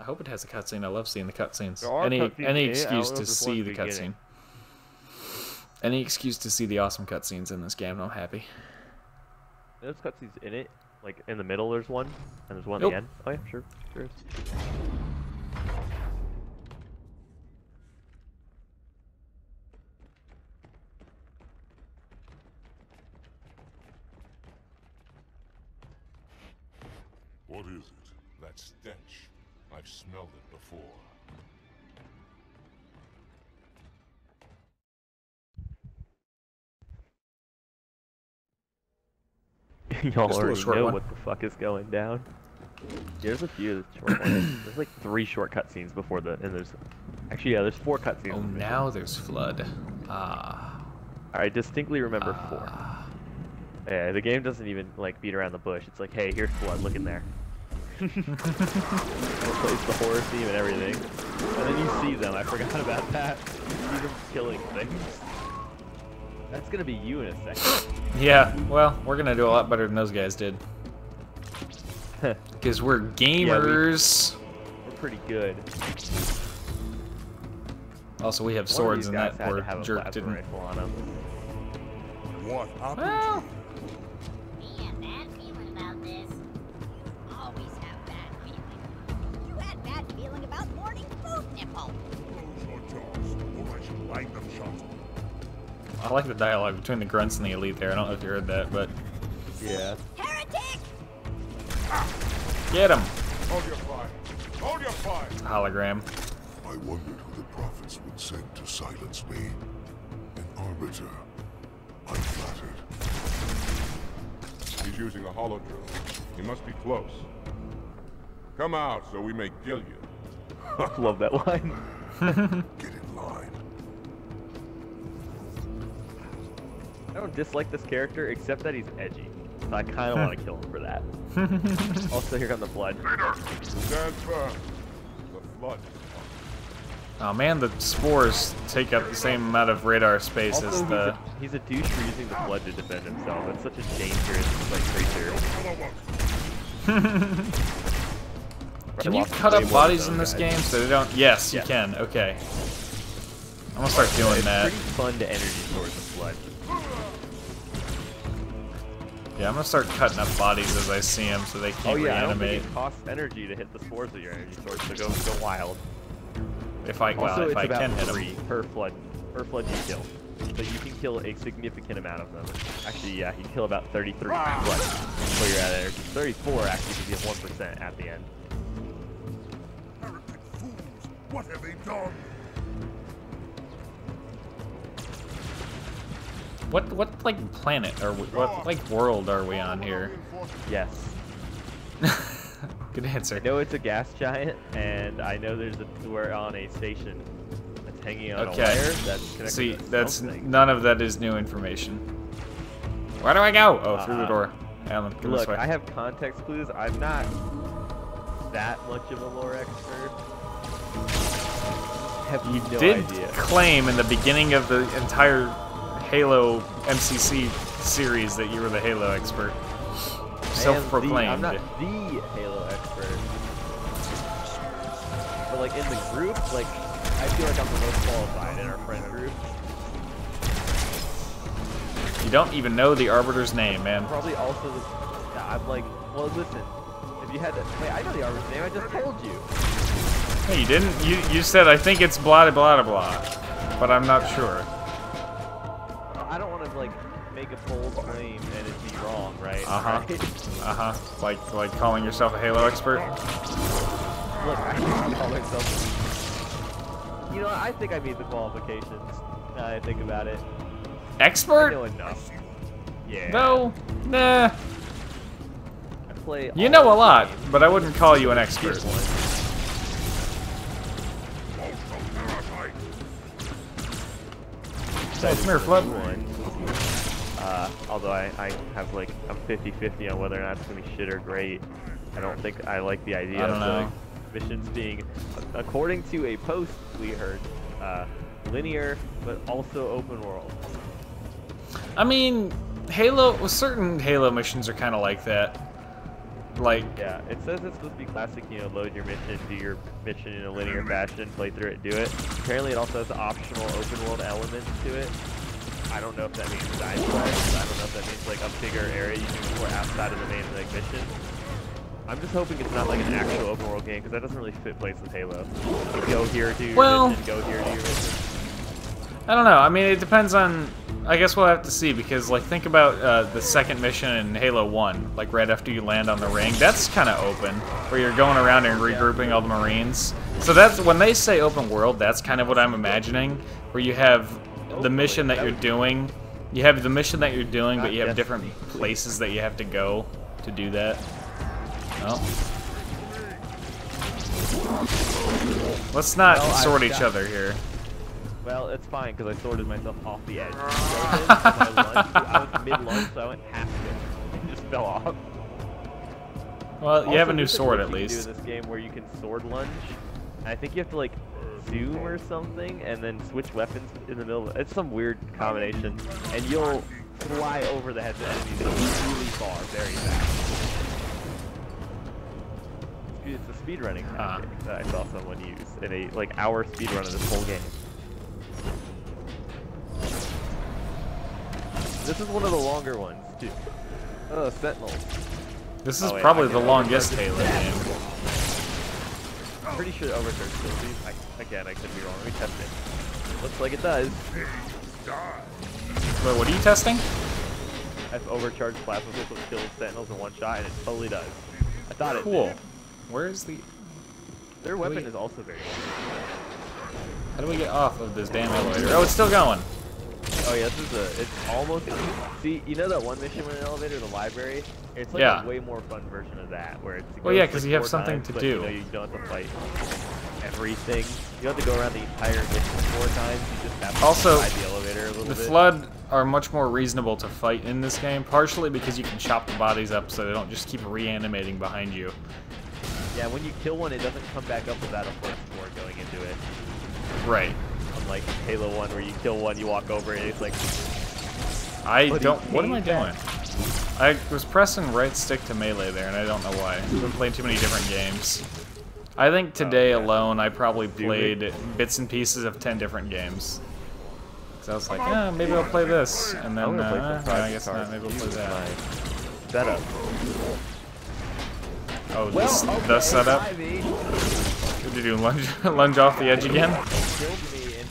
I hope it has a cutscene. I love seeing the cutscenes. Any excuse to see the cutscene. Any excuse to see the awesome cutscenes in this game, and I'm happy. There's cutscenes in it. Like, in the middle there's one, and there's one at the end. Oh yeah, sure. Sure is. What is it? That stench. I've smelled it before. Y'all already know what the fuck is going down. There's a few short ones. There's like 3 short cutscenes before the, and there's actually there's 4 cutscenes. Oh, now there's flood. Ah. I distinctly remember 4. Yeah, the game doesn't even like beat around the bush. It's like, hey, here's flood. Look in there. Replace the horror theme and everything, and then you see them. I forgot about that. You see them killing things. That's gonna be you in a second. Yeah, well, we're gonna do a lot better than those guys did. Because we're gamers. Yeah, we're pretty good. Also, we have swords, and that poor jerk didn't. What happened? We have bad feeling about this. Always have bad feeling. You had bad feeling about morning food, Nipple. Those are dogs, or I should like them, Sean. I like the dialogue between the grunts and the elite there. I don't know if you heard that, but yeah. Heretic! Get him! Hold your fire! Hold your fire! It's a hologram. I wondered who the prophets would send to silence me. An arbiter. I'm flattered. He's using a holo drill. He must be close. Come out so we may kill you. I love that line. Get in line. I don't dislike this character, except that he's edgy. So I kind of want to kill him for that. Also, here comes the blood. Oh man, the spores take up the same amount of radar space as the... He's a douche for using the blood to defend himself. It's such a dangerous creature. Can you cut up bodies in this game so they don't... Yes, you can. Okay. I'm gonna start doing that. It's pretty fun to energy source the blood. Yeah, I'm gonna start cutting up bodies as I see them, so they can't reanimate. I don't think it costs energy to hit the spores of your energy source, so go wild. If I if I can hit them per flood you kill, so you can kill a significant amount of them. Actually, yeah, you kill about 33 floods. So you're at energy 34 actually, because you get 1% at the end. Heretic fools! What have they done? What like planet or what like world are we on here? Yes. Good answer. I know it's a gas giant, and I know there's we're on a station that's hanging on a wire that's connected. See, to that's none of that is new information. Where do I go? Oh, through the door. Alan, come this way. I have context clues. I'm not that much of a lore expert. I have no idea. Claim in the beginning of the entire Halo MCC series that you were the Halo expert. Self-proclaimed. I'm not the Halo expert. But like in the group, like I feel like I'm the most qualified in our friend group. You don't even know the Arbiter's name, man. Probably also the, I'm like, well listen, if you had to wait, I know the Arbiter's name, I just told you. Hey, you didn't? You said I think it's blah blah blah. But I'm not sure. Make a bold claim and it'd be wrong, right? Like calling yourself a Halo expert. Look, I can call myself. You know, I think I meet the qualifications. Now that I think about it. Expert? I know enough. Yeah. No. Nah. I play. You know a lot, but I wouldn't call you an expert. So come here, Flip. Although I have like, I'm 50-50 on whether or not it's gonna be shit or great. I don't think I like the idea of the missions being, according to a post we heard, linear but also open world. I mean, certain Halo missions are kind of like that. Like, yeah, it says it's supposed to be classic, you know, load your mission, do your mission in a linear fashion, play through it, do it. Apparently it also has optional open world elements to it. I don't know if that means design wise, I don't know if that means like a bigger area you can explore outside of the main like mission. I'm just hoping it's not like an actual open world game, because that doesn't really fit place with Halo. You go here, do your mission, go here, do your mission. I don't know, I mean, it depends on, I guess we'll have to see, because, like, think about the second mission in Halo 1, like, right after you land on the ring, that's kind of open, where you're going around and regrouping all the Marines. So that's, when they say open world, that's kind of what I'm imagining, where you have the mission that you're doing, but you have different places that you have to go to do that. Oh. Let's not sword each other here. Well, it's fine, because I sorted myself off the edge. I was mid-lunch, so I went half it. It just fell off. Well, you have a new sword, at least. You can do in this game where you can sword lunge. I think you have to, like, zoom or something, and then switch weapons in the middle. It's some weird combination. And you'll fly over the heads of enemies really far, very fast. It's the speedrunning tactic that I saw someone use in a, like, hour speedrun of this whole game. This is one of the longer ones, too. Oh, Sentinel. This is probably the longest Halo game. I'm pretty sure it overturns these. Again, I could be wrong. We test it. Looks like it does. Wait, what are you testing? I've overcharged plasma missiles, kills Sentinels in one shot, and it totally does. I thought it did. Where is the... Their weapon is also very good. How do we get off of this damn elevator? Oh, it's still going. Oh yeah, this is a, it's almost, see, you know that one mission with an elevator, the library? It's like a way more fun version of that, where it's, well yeah, because like you have something times, to do. You know, you don't have to fight everything. You don't have to go around the entire mission 4 times, you just have to ride the elevator a little bit. Flood are much more reasonable to fight in this game, partially because you can chop the bodies up so they don't just keep reanimating behind you. Yeah, when you kill one, it doesn't come back up without a force score going into it. Right. Like Halo 1, where you kill one, you walk over, and it's like... What am I doing? I was pressing right stick to melee there, and I don't know why. I've been playing too many different games. I think today alone, I probably played bits and pieces of 10 different games. Because I was like, yeah, maybe I'll play this, and then I guess not. Maybe I'll play that. Setup. Oh, this the setup? Did you do lunge off the edge again?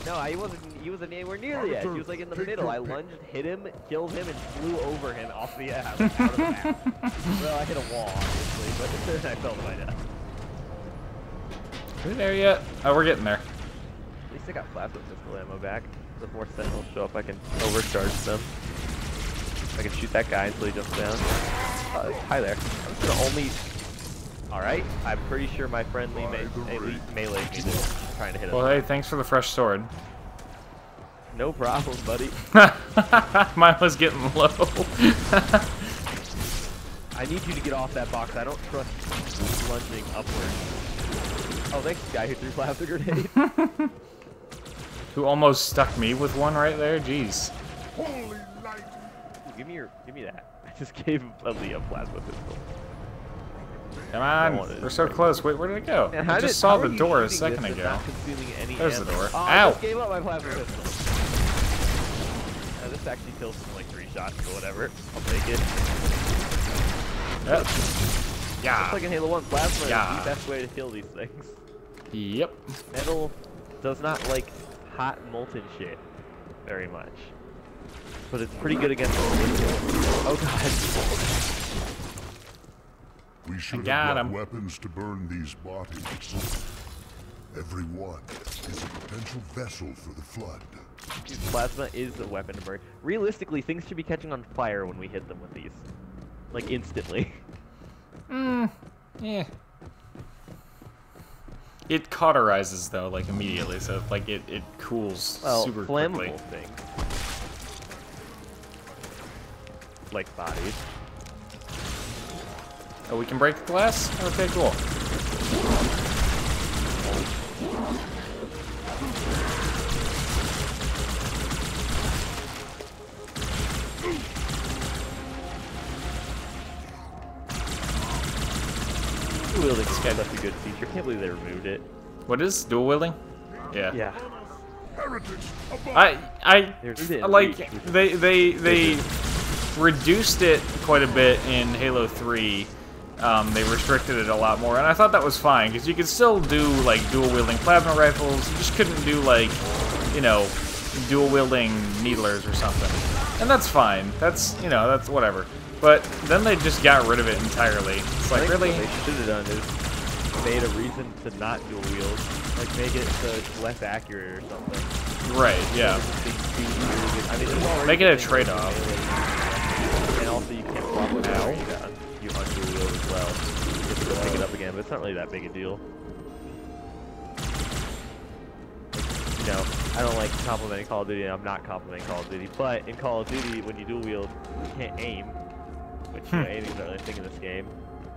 No, he wasn't anywhere near the edge. He was like in the middle. I lunged, hit him, killed him, and flew over him off the edge. Out of the map. Well, I hit a wall, obviously, but I fell to my death. Are we there yet? Oh, we're getting there. At least I got plasma pistol ammo back. The more Sentinels show up, I can overcharge them. I can shoot that guy until he jumps down. Hi there. I'm just gonna only... Alright, I'm pretty sure my friendly melee is trying to hit him. Well, hey, thanks for the fresh sword. No problem, buddy. Mine was getting low. I need you to get off that box. I don't trust lunging upward. Oh, thanks, guy who threw plasma grenade. Who almost stuck me with one right there? Jeez. Holy light! Give me that. I just gave a Leo plasma pistol. Come on, we're so close. Wait, where did it go? I just saw the door a second ago. There's the door. Ow! I gave up my plasma pistol. This actually kills from like 3 shots or whatever. I'll take it. Yep. Yeah. It's like in Halo 1, plasma is the best way to kill these things. Yep. Metal does not like hot molten shit very much, but it's pretty good against. Oh god. We should have brought weapons to burn these bodies. Every one is a potential vessel for the flood. Plasma is a weapon to burn. Realistically, things should be catching on fire when we hit them with these. Like, instantly. Yeah. It cauterizes, though, like, immediately, so, like, it cools super quickly. Well, flammable things. Like bodies. Oh, we can break the glass? Okay, cool. guy left a good feature. Can't believe they removed it. What is dual wielding? Yeah. Yeah. I like they reduced it quite a bit in Halo 3. They restricted it a lot more, and I thought that was fine because you could still do like dual wielding plasma rifles. You just couldn't do like, you know, dual wielding needlers or something, and that's fine. That's, you know, that's whatever. But then they just got rid of it entirely. It's like, really? What they should have done is made a reason to not dual wield. Like, make it less accurate or something. Right, yeah. I mean, make it a trade-off. And also, you can't swap with power. You undual wield as well. You just pick it up again, but it's not really that big a deal. You know, I don't like complimenting Call of Duty, and I'm not complimenting Call of Duty. But in Call of Duty, when you dual wield, you can't aim. Which, you know, aiming's not really a thing in this game.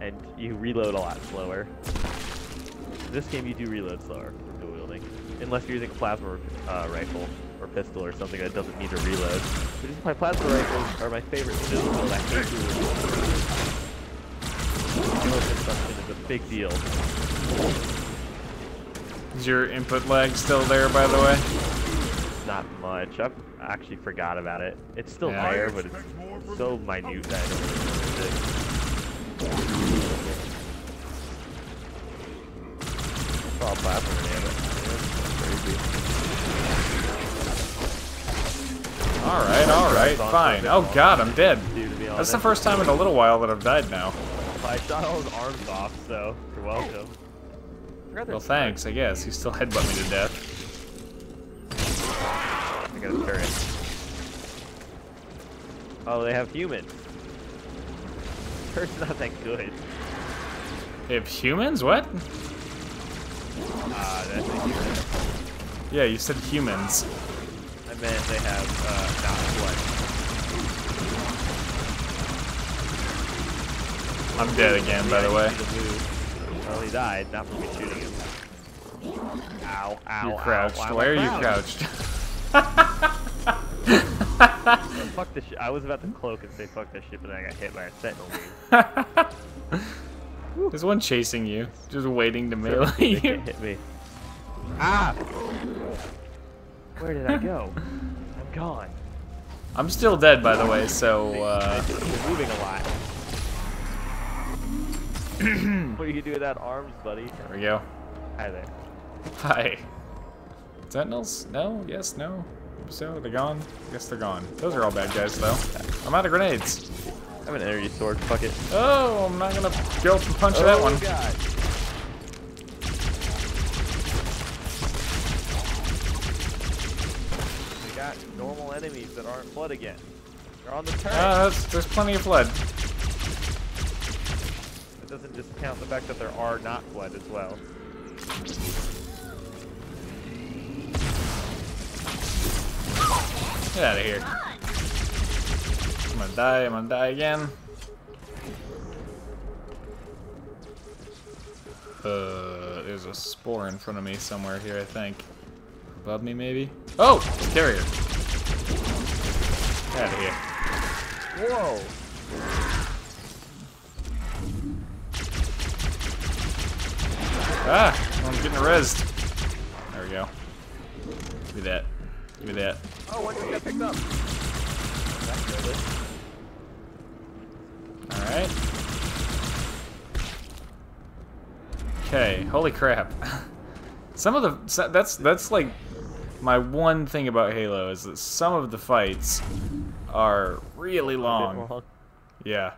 And you reload a lot slower. This game, you do reload slower from dual wielding, unless you're using a plasma rifle or pistol or something that doesn't need to reload. But just my plasma rifles are my favorite to dual wield. I hate dual wielding. Dual consumption is a big deal. Is your input lag still there, by the way? Not much. I actually forgot about it. It's still there, but it's so minute that I don't really notice it. Alright, fine. Oh god, I'm dead. That's the first time in a little while that I've died now. I shot all his arms off, so you're welcome. Well, thanks, I guess. He still headbutt me to death. I got a turret. Oh, they have humans. Turret's not that good. They have humans? What? That's a human. Yeah, you said humans. I meant they have, not what. I'm dead again, by the way. Well, he died, not from me shooting him. Ow, ow, you crouched. Why are you crouched? Fuck this shit. I was about to cloak and say fuck this shit, but then I got hit by a sentinel. There's one chasing you, just waiting to melee you. They can't hit me. Ah! Where did I go? I'm gone. I'm still dead, by the way, so, you're moving a lot. What do you do without arms, buddy? There we go. Hi there. Hi. Sentinels? No? Yes? No? So, they're gone? Yes, they're gone. Those are all bad guys, though. I'm out of grenades. I have an energy sword, fuck it. Oh, I'm not gonna go for punch that one. God. We got normal enemies that aren't flood again. They're on the turret. There's plenty of flood. That doesn't discount the fact that there are not flood as well. Get out of here. I'm gonna die again. There's a spore in front of me somewhere here, I think. Above me, maybe? Oh! Carrier! Get out of here. Whoa! Ah! I'm getting rezzed. There we go. Give me that. Give me that. Oh, one just got picked up! That alright. Okay, holy crap. Some of the... That's like my one thing about Halo is that some of the fights are really long. Yeah.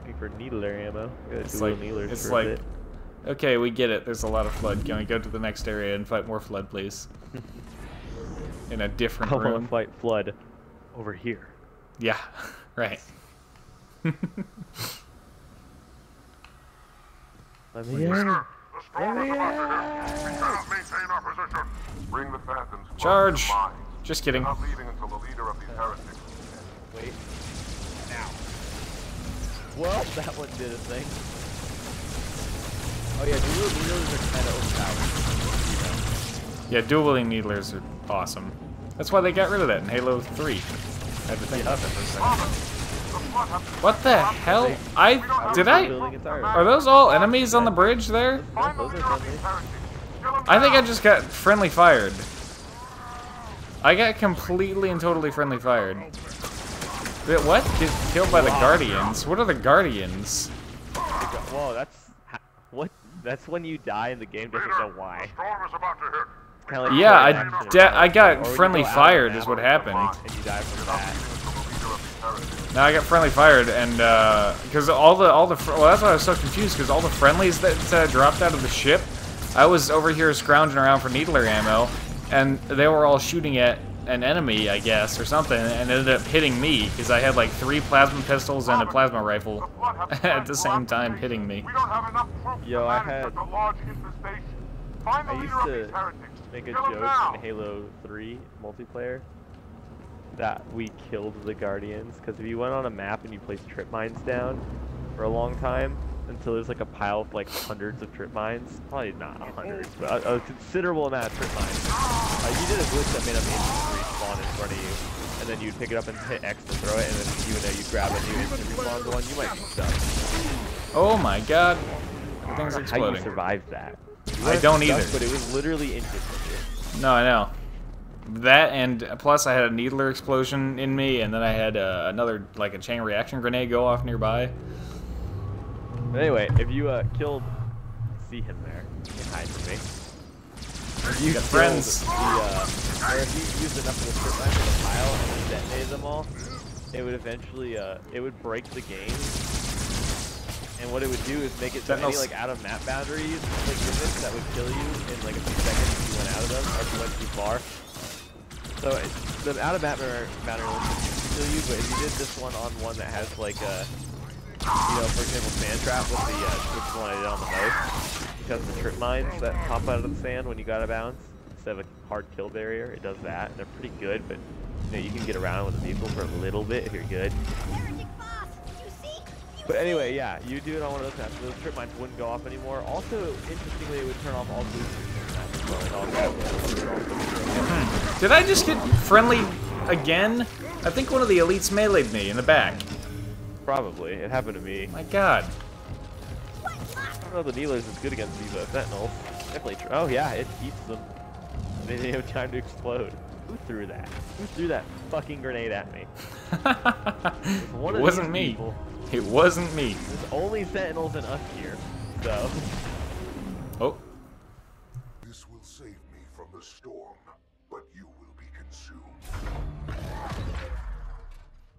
Looking for needler ammo. It's like okay, we get it. There's a lot of flood. Can we go to the next area and fight more flood, please? In a different room. I want to fight flood over here. Yeah. Right. Let me in. Charge! Just kidding. Wait. Now. Well, that one did a thing. Oh yeah, dual needlers are kind of overpowered. Yeah, dual wielding needlers are awesome. That's why they got rid of that in Halo 3. I had to think about that for a second. What the hell? Are those all enemies on the bridge there? I think I just got friendly fired. I got completely and totally friendly fired. What? Get killed by the Guardians? What are the Guardians? Whoa, that's... What? That's when you die and the game doesn't know why. Like yeah, I got friendly fired is what happened. And you die from that. No, I got friendly fired and, because well, that's why I was so confused, because all the friendlies that dropped out of the ship, I was over here scrounging around for needler ammo, and they were all shooting at an enemy, I guess, or something, and ended up hitting me, because I had like 3 plasma pistols and a plasma rifle at the same time hitting me. Yo, I used to make a joke in Halo 3 multiplayer that we killed the Guardians, because if you went on a map and you placed trip mines down for a long time, until there's like a pile of like hundreds of trip mines, probably not hundreds, but a considerable amount of trip mines. You did a glitch that made a main respawn in front of you, and then you'd pick it up and hit X to throw it, and then even though you grab a new instant respawn one, you might be stuck. Oh my god. Everything's exploding. How you survived that? I don't either. But it was literally interesting. No, I know. That, and plus I had a needler explosion in me, and then I had another, like a chain reaction grenade go off nearby. But anyway, if you see him there, you can hide from me. You got friends. Or if you used enough of the strip mines in the pile and detonated them all, it would eventually, it would break the game. And what it would do is make it so many like out of map boundaries like units that would kill you in like a few seconds if you went out of them or if you went too far. So the out of map boundary would kill you, but if you did this one on one that has like a, you know, for example, sand trap was the which one I did on the most because of the trip mines that pop out of the sand when you go out of bounds instead of a hard kill barrier. It does that. And they're pretty good, but you know you can get around with a vehicle for a little bit if you're good. But anyway, yeah, you do it on one of those maps, those trip mines wouldn't go off anymore. Also, interestingly, it would turn off all boosters. Did I just get friendly again? I think one of the elites melee'd me in the back. Probably. It happened to me. My god. I don't know if the needler's is good against these sentinels. Definitely true. Oh yeah, it eats them. They didn't have time to explode. Who threw that? Who threw that fucking grenade at me? It wasn't me. People. It wasn't me. There's only sentinels and us here, so. Oh. This will save me from the storm, but you will be consumed.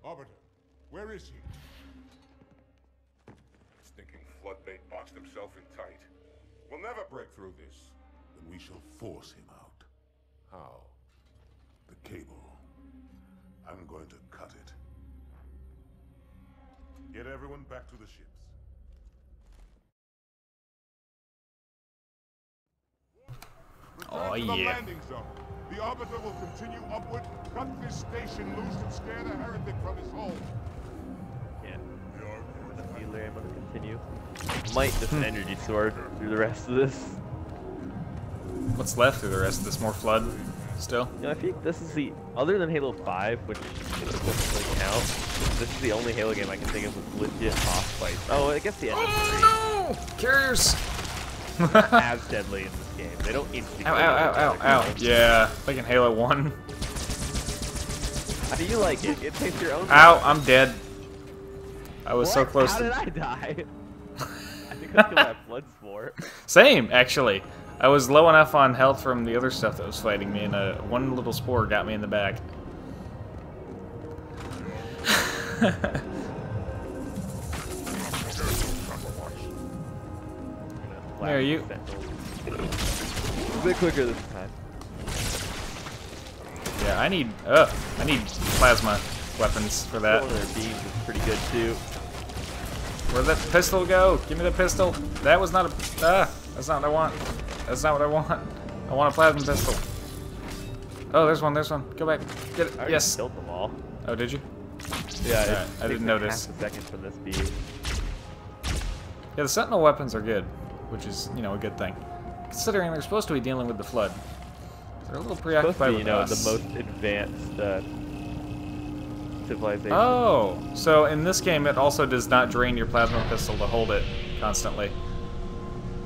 Arbiter, where is he? Stinking floodbait boxed himself in tight. We'll never break through this. Then we shall force him out. How? The cable. I'm going to cut it. Get everyone back to the ships. Oh, yeah. The landing zone. The Arbiter will continue upward, cut this station loose, and scare the heretic from his home. Yeah. The needler ammo to continue. Might just an energy sword through the rest of this. What's left through the rest of this? More flood? Still? You know, I think this is the, other than Halo 5, which doesn't really count, this is the only Halo game I can think of with legit boss fights. Oh, I guess the end of 3. No! Carriers! As deadly in this game. They don't instantly. Ow. Yeah, like in Halo 1. How do you like it? It takes your own life. I'm dead. I was so close to... How did I die? I think I killed that blood sport. Same, actually. I was low enough on health from the other stuff that was fighting me, and one little spore got me in the back. Where are you? A bit quicker this time. Yeah, I need plasma weapons for that. Their beams is pretty good too. Where'd that pistol go? Give me the pistol. That was not a. That's not what I want. That's not what I want. I want a plasma pistol. Oh, there's one, Go back. Get it. I yes. Killed them all. Oh, did you? Yeah, right. I didn't notice. Half a second for this beam. Yeah, the sentinel weapons are good, which is, you know, a good thing. Considering they're supposed to be dealing with the flood. They're a little preoccupied with us. You know, the most advanced civilization. Oh, so in this game it also does not drain your plasma pistol to hold it constantly.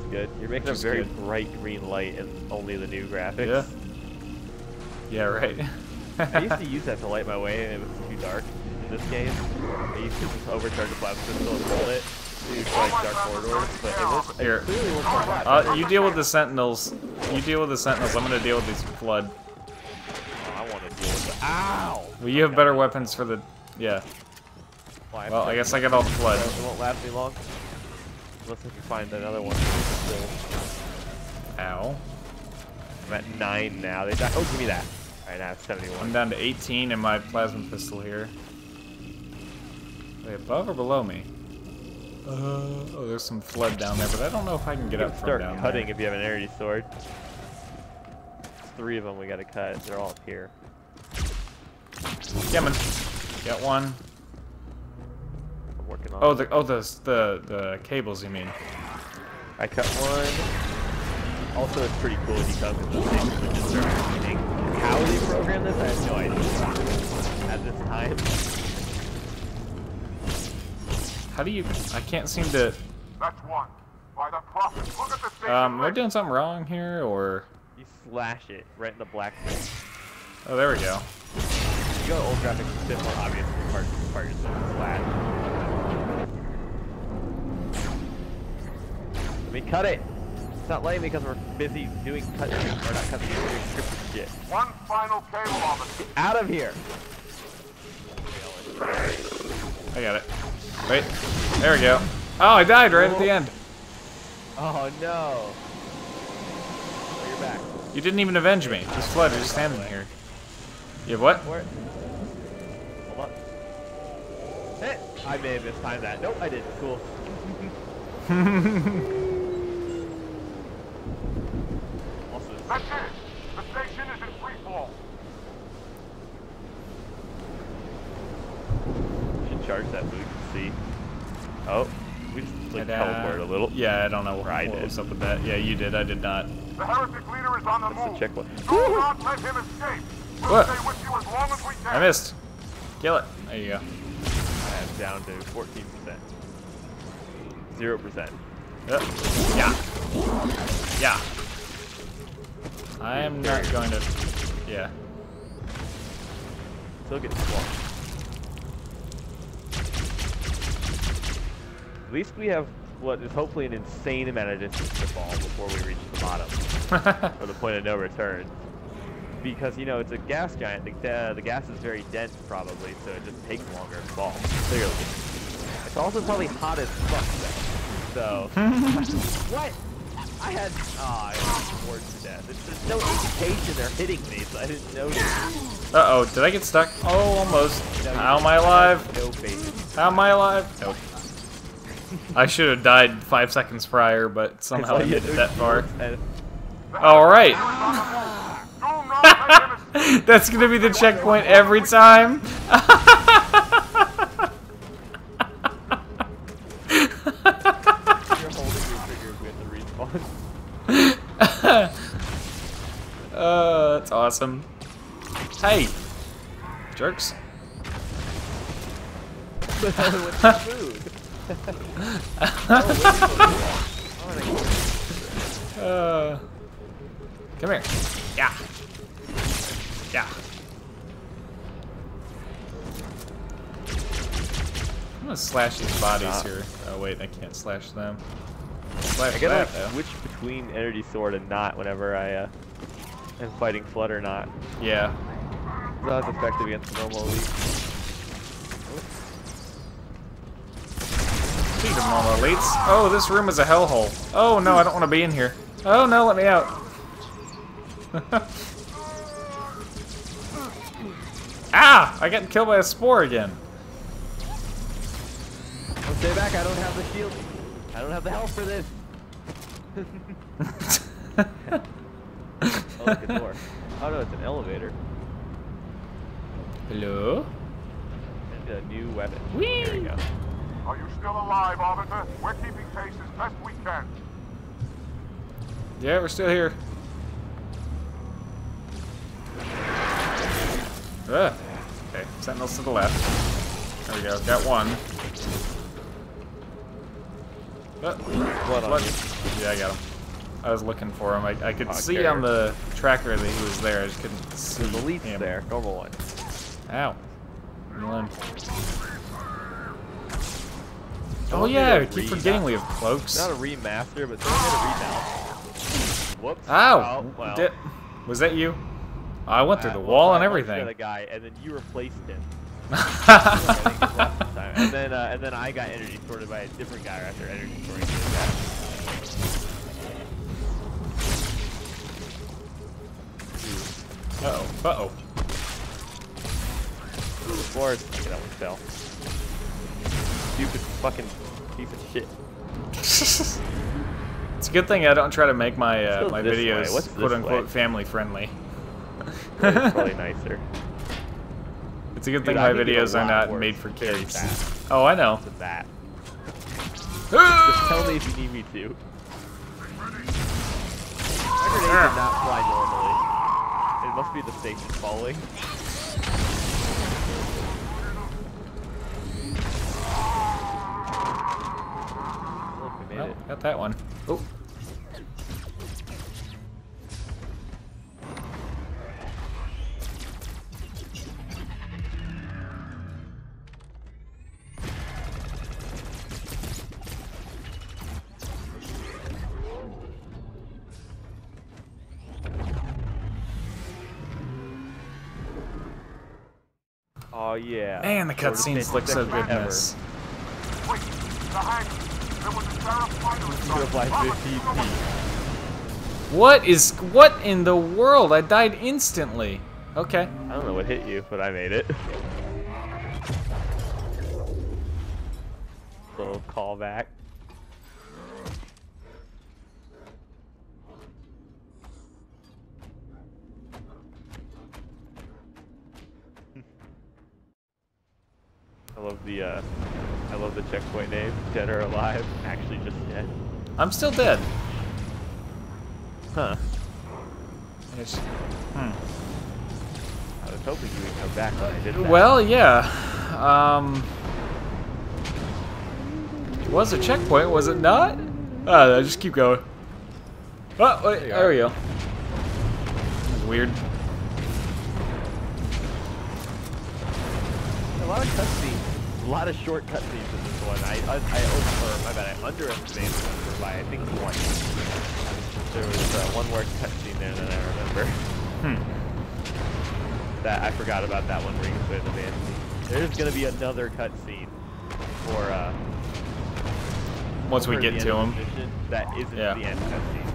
Good. You're making a very bright green light in only the new graphics. Yeah. Yeah, right. I used to use that to light my way, and it was too dark in this game. I used to just overcharge the plasma pistol and hold it. You deal with the sentinels. You deal with the sentinels. I'm gonna deal with these flood. I want to deal with the. Ow! Well, you have better weapons for the. Yeah. Well, I guess I got all flood. It won't last me long. Unless I can find another one. Ow. I'm at 9 now. They died. Oh, give me that. Alright, now it's 71. I'm down to 18 in my plasma pistol here. Are they above or below me? Oh, there's some flood down there, but I don't know if I can get up from down there. Start cutting if you have an energy sword. There's 3 of them we gotta cut. They're all up here. Yeah, man. Got one. I'm working on. The cables you mean? I cut one. Also, it's pretty cool because those things are just starting cleaning. How do you program this? I have no idea. At this time. How do you? I can't seem to. That's one. By the prophet, look at the station. Am I doing something wrong here, or? You slash it right in the black thing. Oh, there we go. You got old graphics, it's a bit more obvious. Part is slash. Let me cut it. It's not letting me because we're busy doing cutting. We're not cutting. We're doing scripted shit. One final cable officer. Get out of here. I got it. Wait, there we go. Oh, I died right at the end. Oh no. Oh, you're back. You didn't even avenge me. This flood is just standing here. You have what? Hold on. Hey, I may have mistimed that. Nope, I didn't. Cool. Also, that's it. The station is in free fall. Should charge that boot. Oh, we just like teleported a little. Yeah, I don't know what was up with that. Yeah, you did. I did not. The heretic leader is on the move. Do not let him escape. We'll stay with you as long as we can. I missed. Kill it. There you go. I am down to 14%. 0%. Yeah. Yeah. I am not going to. Yeah. Still get swamped. At least we have what is hopefully an insane amount of distance to fall before we reach the bottom, or the point of no return. Because, you know, it's a gas giant. The gas is very dense, probably, so it just takes longer to fall, clearly. It's also probably hot as fuck, though. So, what? I had, I was bored to death. There's no indication they're hitting me, so I didn't notice. Uh-oh, did I get stuck? Oh, almost. No, how am I alive? No basis. How am I alive? Nope. I should have died 5 seconds prior, but somehow I made it that far. Alright! That's gonna be the checkpoint every time! That's awesome. Hey! Jerks. Come here. Yeah. Yeah. I'm gonna slash these bodies here. Oh wait, I can't slash them. Slash I gotta switch between energy sword and not whenever I am fighting flood or not. Yeah. It's not as effective against normal elite. Normal elites. Oh, this room is a hellhole. Oh no, I don't want to be in here. Oh no, let me out. Ah! I got killed by a spore again. I'll stay back. I don't have the shield. I don't have the health for this. Oh, look, a door. Oh no, it's an elevator. Hello? And a new weapon. Whee! There we go. Are you still alive, Arbiter? We're keeping pace as best we can. Yeah, we're still here. Okay. Sentinels to the left. There we go. Got one. Blood on you. Yeah, I got him. I was looking for him. I could see on the tracker that he was there. I just couldn't see the leap there. Normal one. Ow. Oh yeah, I keep forgetting we have cloaks. Not a remaster, but they had a remount. Whoops. Ow! Oh, well. Was that you? I went through the wall and everything. I went through the guy, and then you replaced him. and then I got energy sorted by a different guy after energy sorting. Uh-oh. Uh-oh. Of course. Okay, that one fell. Stupid fucking piece of shit. It's a good thing I don't try to make my my videos quote-unquote family friendly. It's probably nicer. It's a good thing my videos are not made for kids. Oh, I know. That. Just tell me if you need me to. My grenade did not fly normally. It must be the station falling. Got that one. Oh. Oh yeah. Man, the cutscenes look so good in this. What in the world? I died instantly. Okay. I don't know what hit you, but I made it. Little callback. I love the checkpoint name. Dead or alive? Actually, just dead. I'm still dead. Huh. I was hoping you would come back when I did that. Well, yeah. It was a checkpoint, was it not? Oh, just keep going. Oh, wait, there we go. That was weird. A lot of cutscenes, a lot of short cutscenes in this one. I underestimated the number by I think one. There was one more cutscene there that I remember. That I forgot about that one. Rings with Advanced. There's gonna be another cutscene for once we get to him. That isn't the end cutscene.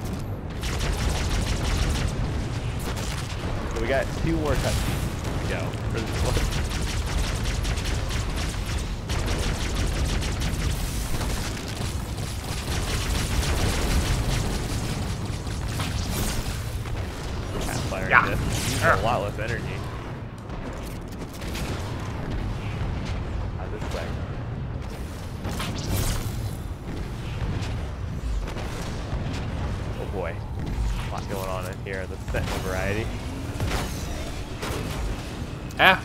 So we got two more cutscenes to go for this one. A lot less energy. This way. Oh boy. A lot going on in here, the Sentinel variety. Ah!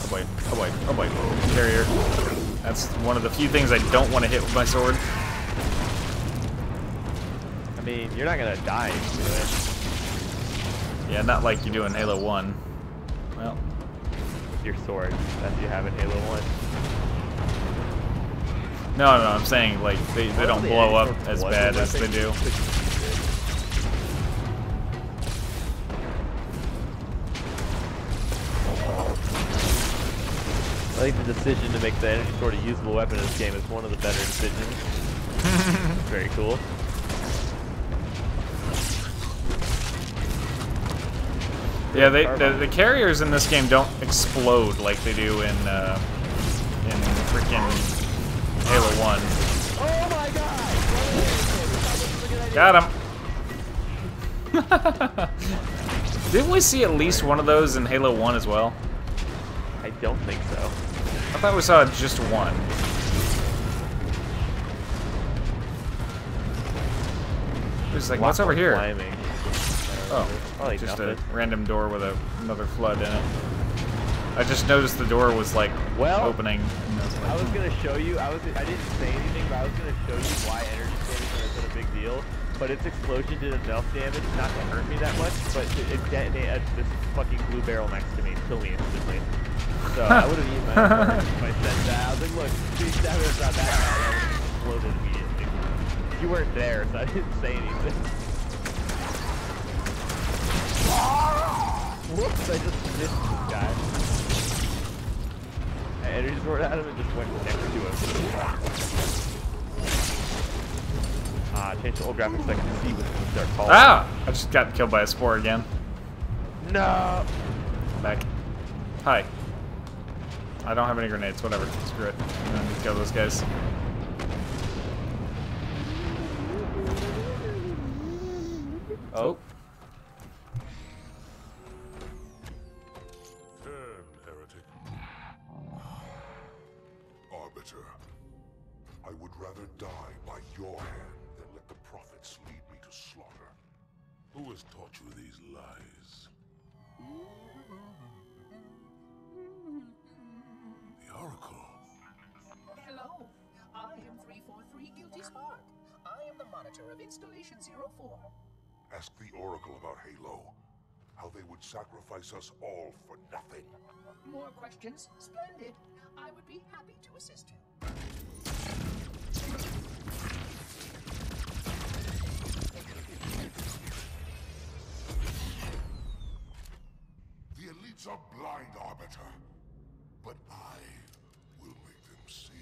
Oh boy, oh boy, oh boy. Carrier. That's one of the few things I don't want to hit with my sword. I mean, you're not gonna die into it. Yeah, not like you do in Halo 1. Well, with your sword that you have in Halo 1. No, no, I'm saying like they don't blow up as bad as they do. I think the decision to make the energy sword a usable weapon in this game is one of the better decisions. Very cool. Yeah, the carriers in this game don't explode like they do in freaking Halo 1. Oh my god! Got him! Didn't we see at least one of those in Halo 1 as well? I don't think so. I thought we saw just one. It's like, what's over here? Climbing. Oh, just a random door with another flood in it. I just noticed the door was like opening. And I was gonna show you. I didn't say anything, but I was gonna show you why energy savings are such a big deal. But its explosion did enough damage not to hurt me that much, but it detonated this fucking blue barrel next to me, kill me instantly. So I would have eaten my own if I said that. I was like, look, if that was not that bad, I would have exploded immediately. You weren't there, so I didn't say anything. Whoops! I just missed this guy. And he just roared at him and just went next to him. Change the old graphics so I can see what it's gonna start calling. I just got killed by a spore again. No! Back. Hi. I don't have any grenades, whatever. Screw it. I'm gonna kill those guys. Oh. I would rather die by your hand than let the prophets lead me to slaughter. Who has taught you these lies? The Oracle. Hello. I am 343 Guilty Spark. I am the monitor of Installation 04. Ask the Oracle about Halo. How they would sacrifice us all for nothing. More questions? Splendid. I would be happy to assist you. The elites are blind, Arbiter, but I will make them see.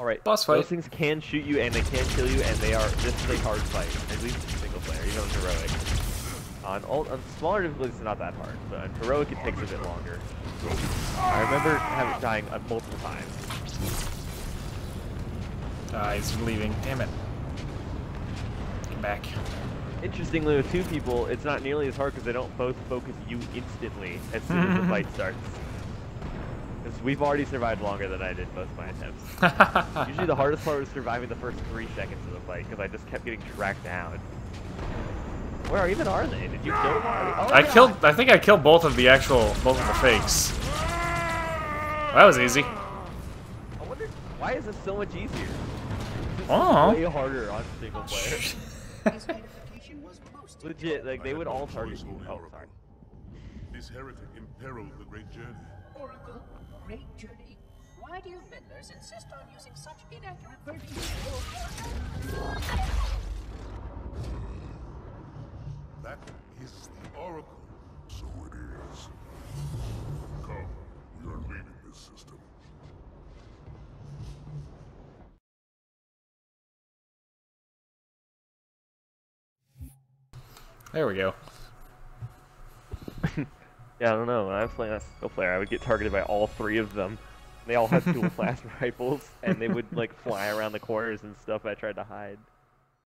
Alright, boss fight. Those things can shoot you and they can kill you, and they are, this is a hard fight, at least in single player, even on heroic. On smaller difficulties it's not that hard, but on heroic it takes a bit longer. I remember dying multiple times. He's leaving, damn it. Get back. Interestingly, with two people, it's not nearly as hard because they don't both focus you instantly as soon as the fight starts. We've already survived longer than I did most of my attempts. Usually the hardest part was surviving the first 3 seconds of the fight because I just kept getting tracked down. Where even are they? Did you kill them already? Oh, I killed. I think I killed both of the fakes. That was easy. I wonder why is this so much easier? It's way harder on single player. Legit, like they would all target you. Oh, sorry. This heretic imperiled the great journey. Oracle, great journey. Why do you meddlers insist on using such inaccurate verbiage? That is the Oracle. So it is. Come, we are leaving this system. There we go. Yeah, I don't know. When I was playing a single player, I would get targeted by all three of them. They all had dual-blast rifles, and they would like fly around the corners and stuff. I tried to hide.